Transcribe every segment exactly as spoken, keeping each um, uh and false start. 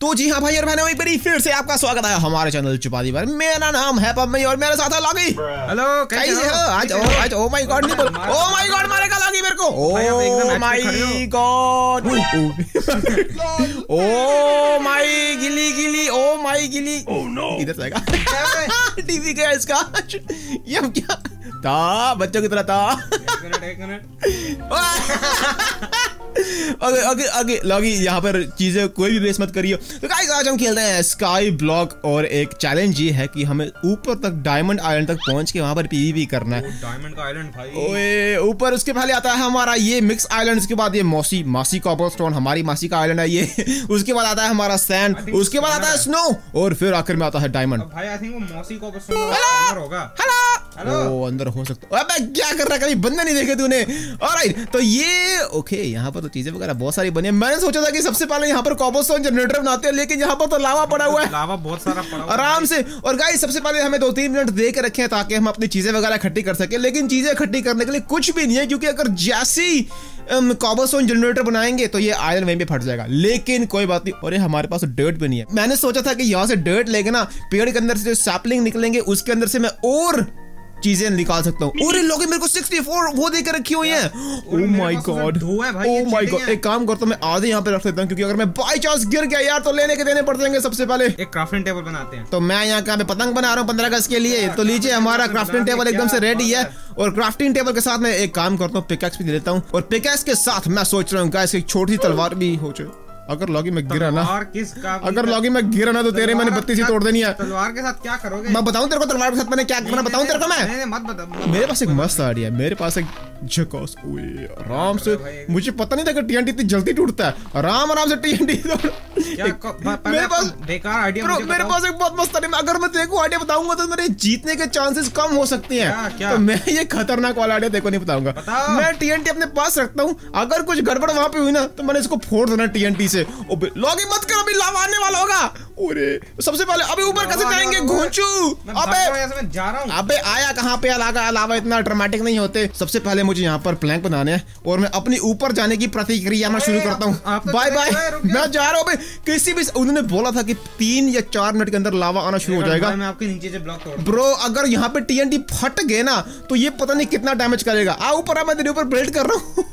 तो जी हाँ भाई और बहनों, एक बार फिर से आपका स्वागत है हमारे चैनल चपाती पर। मेरा नाम है पम्मी और मेरे साथ है लॉगी। हेलो, कैसे हो आज? ओ आज ओ माय गॉड, नहीं बोल ओ माय गॉड मारेगा लॉगी मेरे को। Oh my god, oh my गिली गिली, ओ माय गिली। इधर से आएगा टीवी का इसका ये हम क्या था बच्चों की तरह था। एक मिनट अगे अगे अगे लॉगी, यहाँ पर चीजें कोई भी बेस मत करियो। तो गाइस आज हम खेलते हैं स्काई ब्लॉक और एक चैलेंज ये है कि हमें ऊपर तक डायमंड आइलैंड तक पहुंच के वहां पर पीवीपी करना है। डायमंड का आइलैंड भाई, ओए ऊपर उसके पहले आता है हमारा ये मिक्स आइलैंड, उसके बाद ये मौसी मासी कॉबलस्टोन, हमारी मासी का आइलैंड है ये। उसके बाद आता है हमारा सैंड, उसके बाद आता है स्नो और फिर आखिर में आता है डायमंड। भाई आई थिंक वो मौसी कॉबलस्टोन होगा। ओ, अंदर हो सकता है। अबे क्या कर रहा है, कभी बंदे नहीं देखे तूने। ऑलराइट तो ये ओके, यहाँ पर तो चीजें वगैरह बहुत सारी बनी है। मैंने सोचा था कि सबसे पहले यहाँ पर कॉबलस्टोन जनरेटर बनाते हैं, लेकिन यहाँ पर तो लावा पड़ा हुआ है, लावा बहुत सारा पड़ा हुआ है आराम से। और गाइस सबसे पहले हमें दो तीन मिनट दे के रखे हैं ताकि हम अपनी चीजें वगैरह इकट्ठी कर सके। लेकिन चीजें इकट्ठी करने के लिए कुछ भी नहीं है, क्योंकि अगर जैसी कॉबलस्टोन जनरेटर बनाएंगे तो ये आयरन वहीं पे फट जाएगा। लेकिन कोई बात नहीं। और ये हमारे पास डर्ट भी नहीं है। मैंने सोचा था कि यहाँ से डर्ट लेके ना पेड़ के अंदर से जो सैपलिंग निकलेंगे उसके अंदर से मैं और चीजें निकाल सकता हूँ। और लोग मेरे को सिक्सटी फोर वो देकर रखी हुई हैं। Oh my god, oh my god. एक काम करता हूँ, मैं आधे यहाँ पे रख देता हूँ, क्योंकि अगर मैं बाय चांस गिर गया यार तो लेने के देने पड़ जाएंगे। सबसे पहले एक क्राफ्टिंग टेबल बनाते हैं। तो मैं यहाँ का पतंग बना रहा हूँ पंद्रह अगस्त के लिए। तो लीजिए हमारा क्राफ्टिंग टेबल एकदम से रेडी है। और क्राफ्टिंग टेबल के साथ मैं एक काम करता हूँ, पिकैक्स भी दे देता हूँ। और पिकैक्स के साथ मैं सोच रहा हूँ गाइस एक छोटी तलवार भी हो जाए। अगर लॉगी में गिरा ना अगर लॉगी में गिरा ना तो तेरे मैंने बत्ती ही तोड़ देनी है। तलवार के साथ क्या करोगे? मैं बताऊं तेरे को तलवार के साथ मैंने क्या करना, बताऊं तेरे को मैं? नहीं नहीं मत बता। मेरे पास एक मस्त आइडिया है। मेरे पास एक झकास, ओए आराम से, मुझे पता नहीं था कि टीएनटी इतनी जल्दी टूटता है। आराम आराम से टीएनटी तोड़। मेरे पास बेकार आइडिया, मेरे पास एक बहुत मस्त आइडिया। अगर मैं तेरे को आइडिया बताऊंगा तो मेरे जीतने के चांसेस कम हो सकते हैं। तो मैं ये खतरनाक वाला आइडिया देखो नहीं बताऊंगा। मैं टीएनटी अपने पास रखता हूँ, अगर कुछ गड़बड़ वहां पे हुई ना तो मैंने इसको फोड़ देना टीएनटी। लॉगी मत करो, अभी लावा आने वाला होगा। सबसे पहले अभी ऊपर कैसे जाएंगे घोंचू? अबे जा रहा हूं। अबे आया कहां पे लावा? लावा इतना ड्रामेटिक नहीं होते। सबसे पहले मुझे यहाँ पर प्लैंक बनाने हैं और मैं अपनी ऊपर जाने की प्रतिक्रिया मैं शुरू करता हूँ। बाय बाय, मैं जा रहा हूँ। किसी भी उन्होंने बोला था कि तीन या चार मिनट के अंदर लावा आना शुरू हो जाएगा। मैं आपके नीचे से ब्लॉक तोड़ दूं। ब्रो अगर यहाँ पे टीएनटी फट गए ना तो ये पता नहीं कितना डैमेज करेगा। आ ऊपर, मैं तेरे ऊपर बिल्ड कर रहा हूँ।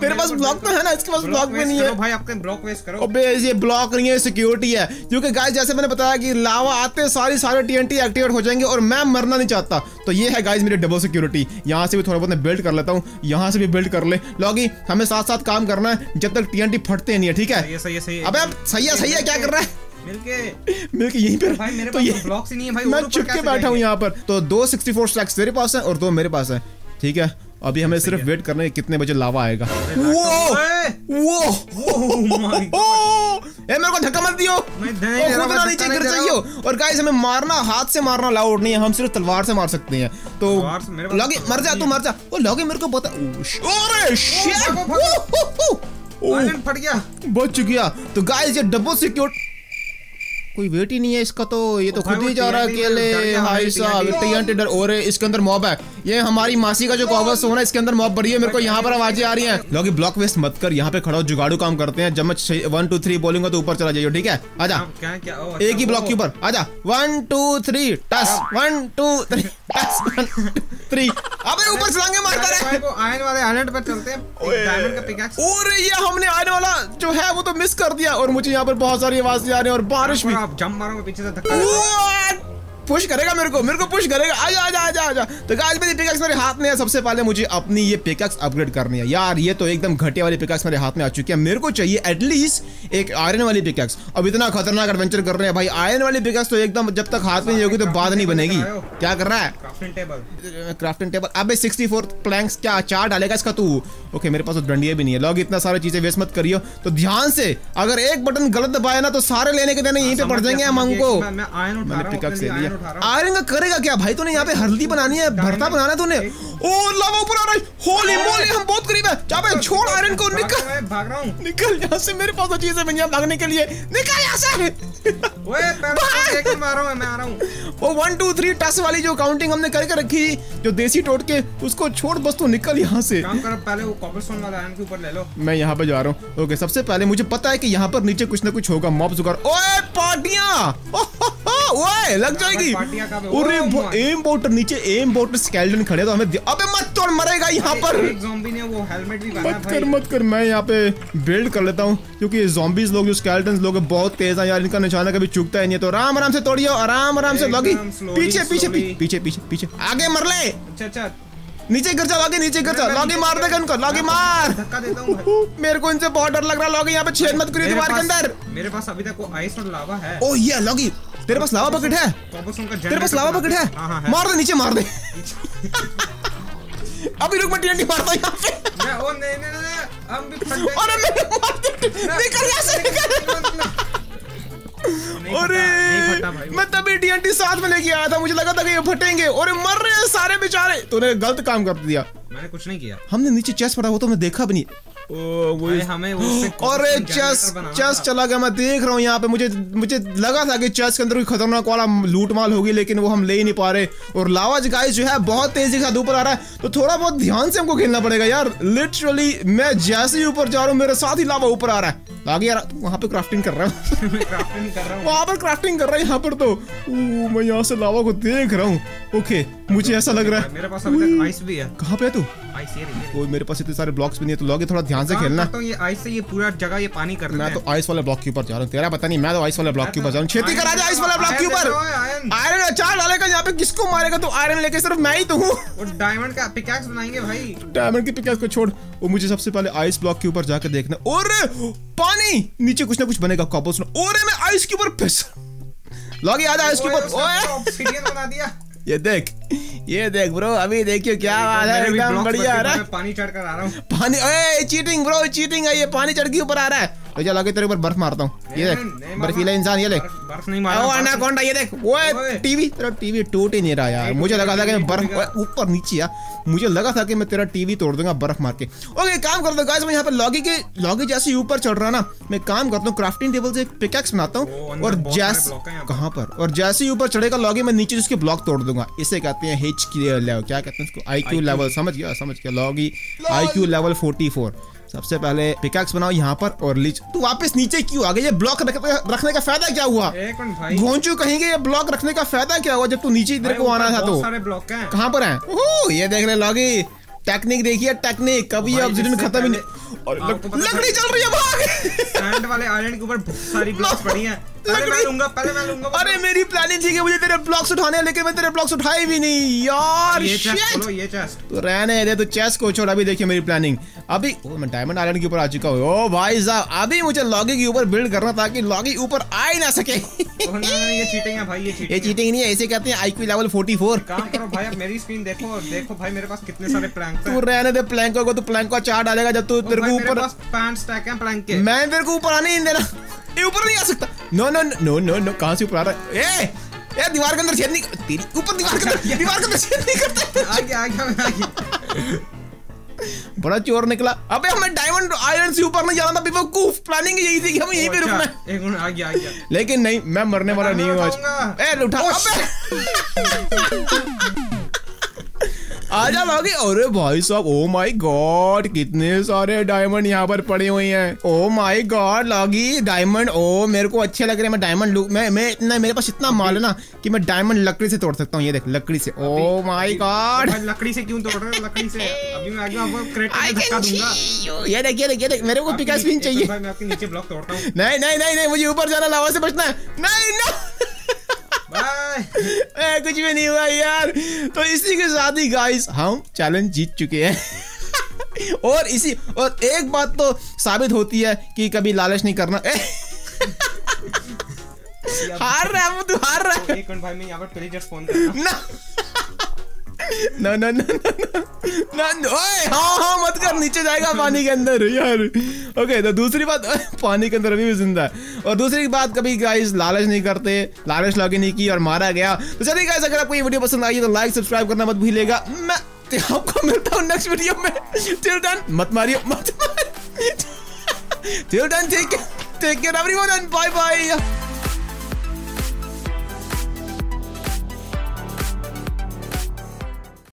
तेरे पास ब्लॉक तो है ना, इसके पास ब्लॉक भी नहीं है भाई। आपके ब्लॉक वेस्ट करो। अबे ये ब्लॉक नहीं है, सिक्योरिटी है। क्योंकि गाइस जैसे मैंने बताया कि लावा आते सारे सारे टीएनटी एक्टिवेट हो जाएंगे और मैं मरना नहीं चाहता। तो ये है गाइस मेरी डबल सिक्योरिटी। यहाँ से भी थोड़ा बहुत मैं बिल्ड कर लेता हूँ, यहाँ से भी बिल्ड कर ले। लॉगी हमें साथ साथ काम करना है जब तक टीएनटी फटते नहीं है, ठीक है? सही है, सही है। अबे सही है, सही है। क्या कर रहा है? मिलके मिलके यहीं पे भाई, मेरे पास ब्लॉक ही नहीं है भाई। मैं चुपके बैठा हूँ यहाँ पर। तो दो सिक्सटी फोर स्टैक्स तेरे पास है और दो मेरे पास है, ठीक है? अभी हमें सिर्फ वेट करना है कितने बजे लावा आएगा। वो वो ए मेरे को धक्का मत दियो, मैं नीचे गिर जाइयो। और गाइस हमें मारना हाथ से मारना अलाउड नहीं है, हम सिर्फ तलवार से मार सकते हैं। तो लॉगी मर जा, तू मर जा। ओ लॉगी मेरे को पता, अरे शिट, आयरन फट गया, बच गया। तो गाइस ये डबल सिक्योर, कोई वेट ही नहीं है इसका। तो ये तो खुद ही जा रहा है अकेले। हाय साहब, टीएनटी डर। और इसके अंदर मॉब है, ये हमारी मासी का जो कॉबलस्टोन है इसके अंदर मॉब बढ़ी है। मेरे को यहाँ पर आवाजें आ रही हैं। लॉगी ब्लॉक वेस्ट मत कर, यहाँ पे खड़ा हो, जुगाड़ू काम करते हैं। जब मैं वन टू थ्री बोलूंगा तो ऊपर चला जाइयो, ठीक है? आजा एक ही ब्लॉक के ऊपर, आजा। वन टू थ्री टस, वन टू थ्री टस, वन थ्री। अबे ऊपर छलांगे मारता रहे। आयरन वाले आइलैंड पर चलते हैं, डायमंड का पिकैक्स। और ये हमने आयरन वाला जो है वो तो मिस कर दिया। और मुझे यहाँ पर बहुत सारी आवाजें आ रही है और बारिश भी। आप जंप मारोगे पीछे से धक्का, पुश करेगा मेरे को, मेरे को पुश करेगा। आजा आजा आजा आजा। तो गाइस मेरी पिकैक्स मेरे हाथ में है। सबसे पहले मुझे अपनी ये पिकैक्स अपग्रेड करनी है। यार ये तो एकदम घटिया वाली पिकैक्स मेरे हाथ में आ चुकी है। मेरे को चाहिए एटलीस्ट एक आयरन वाली पिकैक्स। अब इतना खतरनाक एडवेंचर कर रहे हैं भाई। आयरन वाली पिकैक्स तो एकदम जब तक हाथ में नहीं होगी तो बात नहीं बनेगी। क्या कर रहा है? Crafting table, crafting table. अबे सिक्सटी फोर प्लैंक्स क्या चार डालेगा इसका तू? ओके मेरे पास तो डंडिया भी नहीं है। लॉगी इतना सारी चीजें वेस्ट मत करियो। तो ध्यान से, अगर एक बटन गलत दबाया ना तो सारे लेने के देने यहीं पे पड़ जाएंगे हम। हमको मैंने पिकैक्स ले लिया। आयरन का करेगा क्या भाई, तूने यहाँ पे हल्दी बनानी है, भरता बनाना तूने। ओ लावा ऊपर आ रही, होली मोली हम बहुत करीब है। चाबे छोड़ आयरन को, निकल भाग रहा हूँ, निकल यहाँ से, मेरे पास चीज है मैं भागने के लिए, निकल यहाँ से। ओए पैर से मार रहा हूँ मैं, आ रहा हूँ। वो वन टू थ्री टस वाली जो काउंटिंग हमने करके रखी जो देसी टोट के, उसको छोड़ बस तू निकल यहाँ से। काम करो पहले वो कॉबलस्टोन वाला आयरन के ऊपर ले लो। मैं यहाँ पे जा रहा हूँ। ओके सबसे पहले मुझे पता है कि यहाँ पर नीचे कुछ ना कुछ होगा, मॉब जुगाड़। ओए पार्टियाँ ओए लग जाएगी। एम बोटर नीचे एम बोटर स्केल्टन खड़े तो हमें, अबे मत तोड़ मरेगा यहाँ पर। एक ज़ॉम्बी ने वो हेलमेट भी पहना, मत कर मत कर, मैं यहाँ पे बिल्ड कर लेता हूँ क्योंकि ये ज़ॉम्बीज़ लोग जो स्केल्टन्स लोग बहुत तेज है यार, इनका निशाना कभी चूकता है नहीं, तो आराम आराम से तोड़ियो, आराम आराम से। लगी पीछे पीछे पीछे पीछे पीछे आगे मर ले। अच्छा अच्छा नीचे गिर जा, लॉगी नीचे गिर जा, लॉगी मार देगा इनको, लॉगी मार। धक्का देता हूं, मेरे को इनसे बहुत डर लग रहा है। लॉगी यहाँ पे छेद मत करियो दीवार के अंदर। मेरे पास अभी तक वो आइस और लावा है। ओह ये लॉगी तेरे पास लावा बकेट है, तेरे पास लावा बकेट है, मार दे नीचे मार दे। अभी रुक मैं टीएनटी मारता हूं यहां पे। मैं ओ नहीं नहीं नहीं हम भी फट गए। अरे मैं मार दे, निकल यहां से निकल। अरे मैं तभी टीएनटी साथ में लेके आया था, मुझे लगा था कि ये फटेंगे। अरे मर रहे हैं सारे बेचारे। तूने गलत काम कर दिया, मैंने कुछ नहीं किया। हमने नीचे चेस पड़ा वो तो मैं देखा भी नहीं। ओ, वो हमें अरे चेस चेस चला गया, मैं देख रहा हूँ यहाँ पे। मुझे मुझे लगा था कि चेस के अंदर कोई खतरनाक वाला लूटमाल होगी, लेकिन वो हम ले ही नहीं पा रहे। और लावा गाइस जो है बहुत तेजी के साथ ऊपर आ रहा है, तो थोड़ा बहुत ध्यान से हमको खेलना पड़ेगा यार। लिटरली मैं जैसे ही ऊपर जा रहा हूँ मेरे साथ ही लावा ऊपर आ रहा है। आगे यार वहाँ पे क्राफ्टिंग कर रहा हूँ वहाँ पर क्राफ्टिंग कर रहा है यहाँ पर तो। ओ, मैं यहाँ से लावा को देख रहा हूँ। ओके मुझे ऐसा लग रहा है मेरे पास अभी तक आइस भी है। कहाँ पे है तू? आइस ये रही। ओ, मेरे पास इतने सारे ब्लॉक्स भी नहीं है, तो लॉगे थोड़ा ध्यान से खेलना। तो ये आइस से ये पूरा जगह ये पानी कर रहा है। मैं तो आइस वाले ब्लॉक के ऊपर जा रहा हूँ, तेरा पता नहीं। मैं तो आइस वाले ब्लॉक के ऊपर जा रहा हूँ, खेती करा दे आइस वाले ब्लॉक के ऊपर। आयरन अचार डालेगा यहाँ पे, किसको मारेगा तो आयरन लेके सिर्फ मैं ही तो हूँ। और डायमंड का पिकैक्स बनाएंगे भाई, डायमंड की पिकैक्स को छोड़। और मुझे सबसे पहले आइस ब्लॉक के ऊपर जाकर देखना। और पानी नीचे कुछ ना कुछ बनेगा, कॉबलस्टोन। और मैं आइस के ऊपर पिस लॉगी आ जा आइस के ऊपर। ये देख ये देख ब्रो, अभी देखियो क्या बात है, एकदम बढ़िया आ रहा है। पानी चढ़ कर आ रहा हूँ, पानी। ओए चीटिंग ब्रो चीटिंग है ये, पानी चढ़ के ऊपर आ रहा है। तो लगे तेरे ऊपर बर्फ मारता हूँ, ये देख बर्फीला इंसान। ये देख बर्फ नहीं मारा, ओ एनाकोंडा। ये देख ओए टीवी, तेरा टीवी टूट ही नहीं रहा यार। मुझे लगा था कि मैं बर्फ ऊपर नीचे यार, मुझे लगा था कि मैं तेरा टीवी तोड़ दूंगा बर्फ मार के। ओके काम करता हूँ गाइस, मैं यहाँ पे लॉगी के लॉगी जैसे ऊपर चढ़ रहा ना, मैं काम करता हूँ क्राफ्टिंग टेबल से एक पिकैक्स बनाता हूँ। और जैसे कहाँ पर और जैसे ही ऊपर चढ़ेगा लॉगी, मैं नीचे उसके ब्लॉक तोड़ दूंगा। इसे कहते हैं एच क्यू लेवल, क्या कहते हैं उसको, आई क्यू लेवल। समझ गया समझ गया Loggy, I Q level forty four. सबसे पहले पिकैक्स बनाओ यहाँ पर। और लीच तू वापस नीचे क्यों आ गया? ये ब्लॉक रखने का फायदा क्या हुआ? घोंचू कहेंगे ये ब्लॉक रखने का फायदा क्या हुआ, जब तू नीचे इधर को आना था। तो सारे ब्लॉक हैं कहाँ पर हैं? ओह ये देख रहे लॉगी, टेक्निक देखिए टेक्निक, कभी ऑब्सीडियन खत्म ही नहीं। और लकड़ी चल रही है, भाग। सैंड वाले आइलैंड के ऊपर बहुत सारी ब्लॉक्स पड़ी हैं। अरे मैं लूंगा, पहले मैं लूंगा। अरे मेरी प्लानिंग थी कि मुझे तेरे ब्लॉक्स उठाने हैं, लेकिन मैं तेरे ब्लॉक्स उठाए भी नहीं यार। ये चेस्ट खोलो, ये चेस्ट तो रहने दे, तो चेस्ट को छोड़। अभी देखिए मेरी प्लानिंग अभी, ओ मैं डायमंड आइलैंड के ऊपर आ चुका हूं। ओ भाई साहब अभी मुझे लॉगी के ऊपर बिल्ड करना था कि लॉगी ऊपर आ ही ना सके। ये चीटिंग है भाई, ये चीटिंग, ये चीटिंग नहीं है, इसे कहते हैं आईक्यू लेवल फोर्टी फोर। काम करो भाई, अब मेरी स्क्रीन देखो और देखो भाई मेरे पास कितने सारे प्लैंक्स हैं। तू रहने दे प्लैंकों को, तू प्लैंक को चार डालेगा जब तू तेरे को ऊपर। पैंट स्टैक है प्लैंक के, मैं तेरे को ऊपर आने ही नहीं देना, ये ऊपर नहीं आ सकता। No no no no no कहाँ से ऊपर आ रहा है? ए ए दीवार के अंदर छेद नहीं, तेरी ऊपर दीवार के अंदर, दीवार के अंदर छेद नहीं करता। आ गया आ गया मैं आ गया, बड़ा चोर निकला। अबे हमें डायमंड आयरन से ऊपर नहीं जाना था, बेवकूफ। प्लानिंग यही थी कि हम यहीं पे रुकना है। एक मिनट आ गया आ गया, लेकिन नहीं मैं मरने वाला नहीं हूं आज। ए उठा अबे आजा लॉगी। अरे भाई साहब ओ माय गॉड, कितने सारे डायमंड यहाँ पर पड़े हुए हैं। Oh my god Loggy diamond, oh मेरे को अच्छे लग रहे हैं। मैं डायमंड लू, मैं मैं इतना, मेरे पास इतना माल है ना कि मैं डायमंड लकड़ी से तोड़ सकता हूँ। ये देख लकड़ी से, ओ माय गॉड। लकड़ी से क्यों तोड़ रहे हो? लकड़ी से अभी मैं आगे आपको क्रेट में धक्का दूंगा। ये देखिए देखिए देख, मेरे को पिकैक्स भी चाहिए। मैं आपके नीचे ब्लॉक तोड़ता हूं। नहीं नहीं नहीं, मुझे ऊपर जाना, लावा से बचना है। नहीं नहीं ए, कुछ भी नहीं हुआ यार। तो इसी के साथ ही गाइस हम चैलेंज जीत चुके हैं। और इसी और एक बात तो साबित होती है कि कभी लालच नहीं करना। हार रहा है तू, हार रहा है। एक मिनट भाई मैं यहाँ पर पिलजर्स फोन करता हूँ। ना ना ना ना ना ना, ओए हाँ हाँ मत कर। यार नीचे जाएगा पानी के अंदर यार। ओके तो दूसरी बात, पानी के अंदर अभी भी जिंदा है। और दूसरी बात, कभी गाइस लालच नहीं करते, लालच लॉग नहीं की और मारा गया। तो चलिए गाइस, अगर आपको ये वीडियो पसंद आई है तो लाइक सब्सक्राइब करना मत भूलिएगा। मैं आपको मिलता हूँ नेक्स्ट वीडियो में। टिल देन मत मारियो, मत मारियो। Till then, take care everyone and bye bye.